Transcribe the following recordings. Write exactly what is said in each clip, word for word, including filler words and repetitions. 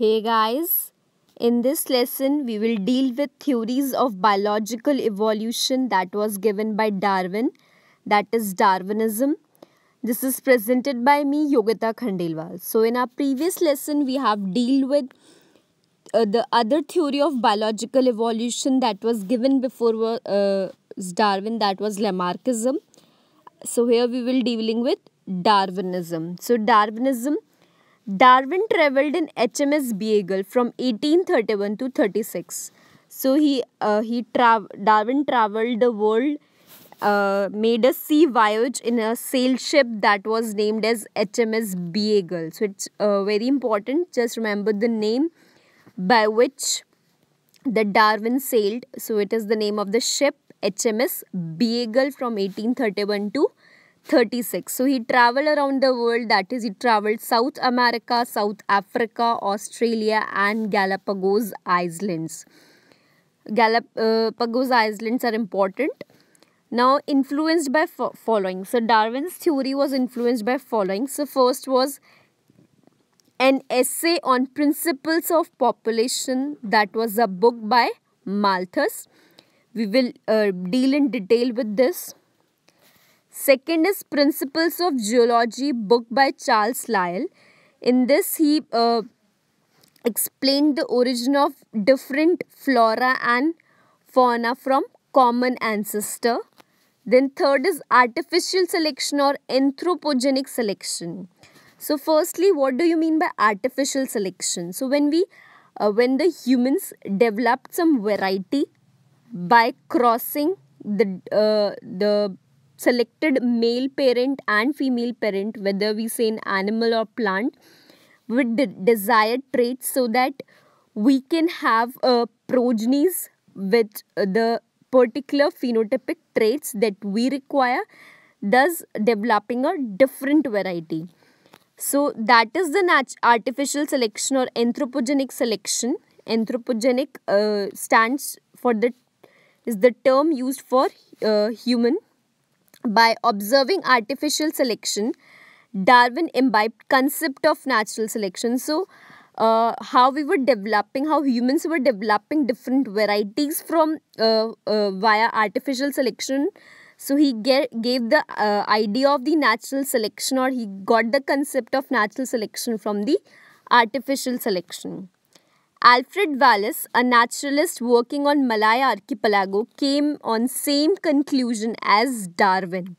Hey guys, in this lesson we will deal with theories of biological evolution that was given by Darwin, that is Darwinism. This is presented by me, Yogita Khandelwal. So in our previous lesson we have dealt with uh, the other theory of biological evolution that was given before uh, Darwin, that was Lamarckism. So here we will dealing with Darwinism. So Darwinism Darwin travelled in H M S Beagle from eighteen thirty-one to thirty-six. So he uh, he tra Darwin travelled the world, uh, made a sea voyage in a sail ship that was named as H M S Beagle. So it's uh, very important. Just remember the name by which the Darwin sailed. So it is the name of the ship, H M S Beagle, from eighteen thirty-one to thirty-six. So he travelled around the world, that is he travelled South America, South Africa, Australia and Galapagos Islands. Galapagos Islands are important. Now influenced by fo following. So Darwin's theory was influenced by following. So first was an essay on principles of population, that was a book by Malthus. We will uh, deal in detail with this. Second is Principles of Geology, book by Charles Lyell. In this, he uh, explained the origin of different flora and fauna from common ancestor. Then third is Artificial Selection or Anthropogenic Selection. So firstly, what do you mean by artificial selection? So when we, uh, when the humans developed some variety by crossing the, uh, the selected male parent and female parent, whether we say an animal or plant, with the desired traits, so that we can have uh, progenies with the particular phenotypic traits that we require, thus developing a different variety. So that is the nat artificial selection or anthropogenic selection. Anthropogenic uh, stands for the, is the term used for uh, human. By observing artificial selection, Darwin imbibed concept of natural selection. So, uh, how we were developing, how humans were developing different varieties from uh, uh, via artificial selection. So, he get, gave the uh, idea of the natural selection, or he got the concept of natural selection from the artificial selection. Alfred Wallace, a naturalist working on Malaya Archipelago, came on same conclusion as Darwin.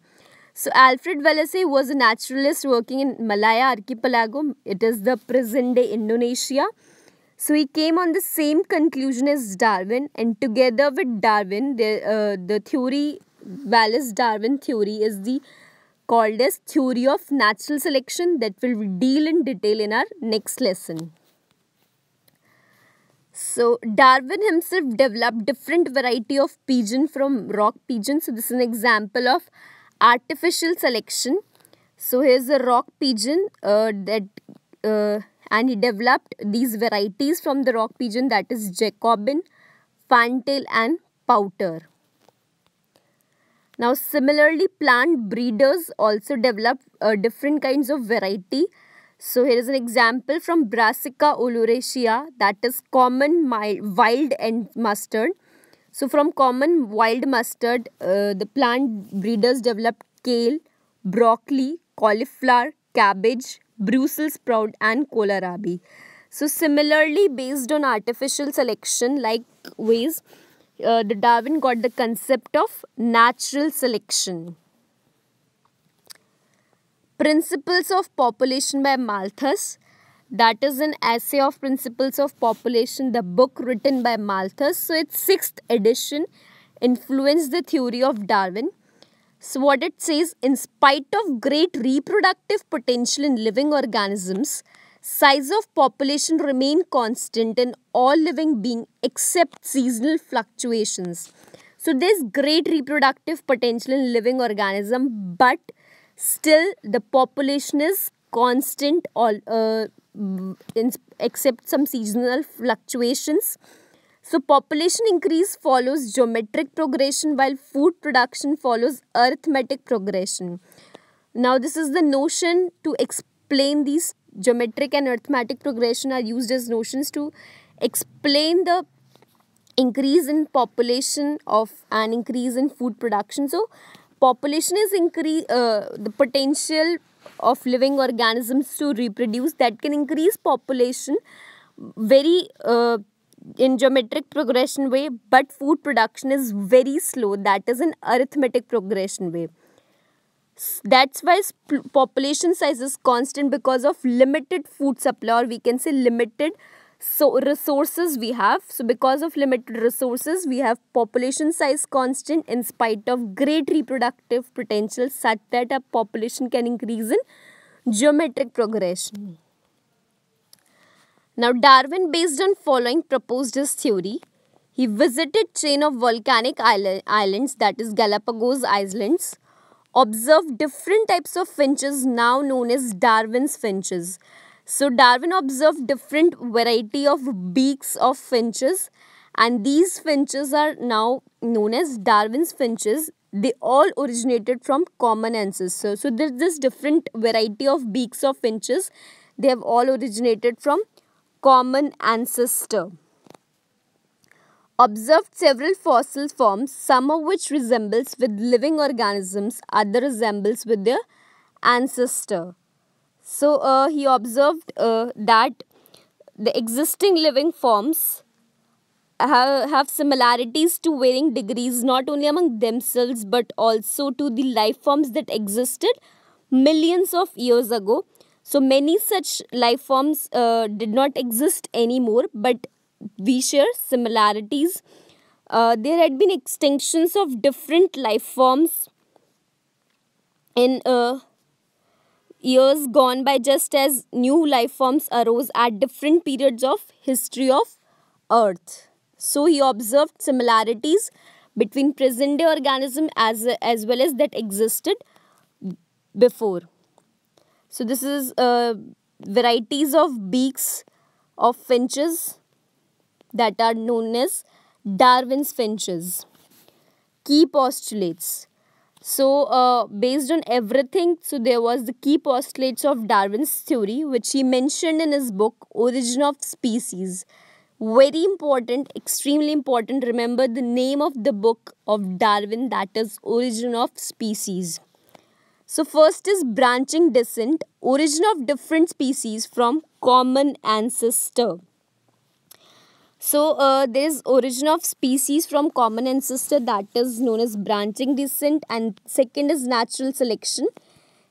So Alfred Wallace was a naturalist working in Malaya Archipelago. It is the present day Indonesia. So he came on the same conclusion as Darwin, and together with Darwin, the, uh, the theory, Wallace-Darwin theory, is the called as theory of natural selection, that we will deal in detail in our next lesson. So Darwin himself developed different variety of pigeon from rock pigeon. So this is an example of artificial selection. So here's a rock pigeon uh, that uh, and he developed these varieties from the rock pigeon, that is Jacobin, Fantail and Pouter. Now similarly, plant breeders also developed uh, different kinds of variety. So here is an example from Brassica oleracea, that is common mild, wild and mustard. So from common wild mustard, uh, the plant breeders developed kale, broccoli, cauliflower, cabbage, Brussels sprout and kohlrabi. So similarly, based on artificial selection, like ways, uh, the Darwin got the concept of natural selection. Principles of Population by Malthus, that is an essay of Principles of Population, the book written by Malthus. So its sixth edition influenced the theory of Darwin. So what it says, in spite of great reproductive potential in living organisms, size of population remain constant in all living beings except seasonal fluctuations. So there is great reproductive potential in living organism, but still, the population is constant, all uh, in, except some seasonal fluctuations. So, population increase follows geometric progression, while food production follows arithmetic progression. Now, this is the notion to explain these Geometric and arithmetic progression are used as notions to explain the increase in population of an increase in food production. So, population is increase uh, the potential of living organisms to reproduce, that can increase population very uh, in geometric progression way, but food production is very slow, that is an arithmetic progression way. That's why population size is constant, because of limited food supply, or we can say limited so resources we have. So because of limited resources, we have population size constant in spite of great reproductive potential, such that a population can increase in geometric progression. Now Darwin, based on following, proposed his theory. He visited chain of volcanic islands, that is Galapagos Islands, observed different types of finches now known as Darwin's finches. So Darwin observed different variety of beaks of finches, and these finches are now known as Darwin's finches. They all originated from common ancestors. So there's this different variety of beaks of finches. They have all originated from common ancestor. Observed several fossil forms, some of which resembles with living organisms, other resembles with their ancestor. So uh, he observed uh, that the existing living forms have, have similarities to varying degrees, not only among themselves but also to the life forms that existed millions of years ago. So many such life forms uh, did not exist anymore, but we share similarities. Uh, there had been extinctions of different life forms in uh, years gone by, just as new life forms arose at different periods of history of Earth. So he observed similarities between present day organism as, as well as that existed before. So this is uh, varieties of beaks of finches that are known as Darwin's finches. Key postulates. So, uh, based on everything, so there was the key postulates of Darwin's theory, which he mentioned in his book, Origin of Species. Very important, extremely important. Remember the name of the book of Darwin, that is Origin of Species. So, first is branching descent, origin of different species from common ancestor. So, uh, there is origin of species from common ancestor, that is known as branching descent, and second is natural selection.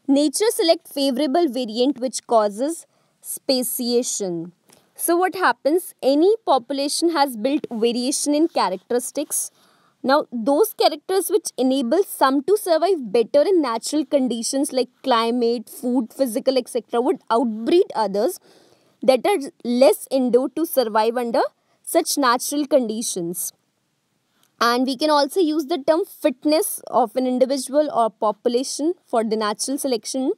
Nature selects favorable variant which causes speciation. So, what happens? Any population has built variation in characteristics. Now, those characters which enable some to survive better in natural conditions like climate, food, physical, et cetera would outbreed others that are less endowed to survive under such natural conditions. And we can also use the term fitness of an individual or population for the natural selection.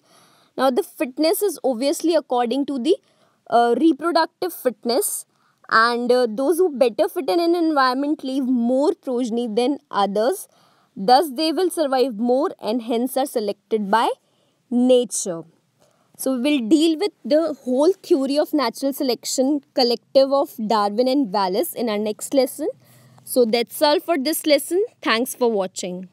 Now the fitness is obviously according to the uh, reproductive fitness, and uh, those who better fit in an environment leave more progeny than others. Thus they will survive more and hence are selected by nature. So we will deal with the whole theory of natural selection collective of Darwin and Wallace in our next lesson. So that's all for this lesson. Thanks for watching.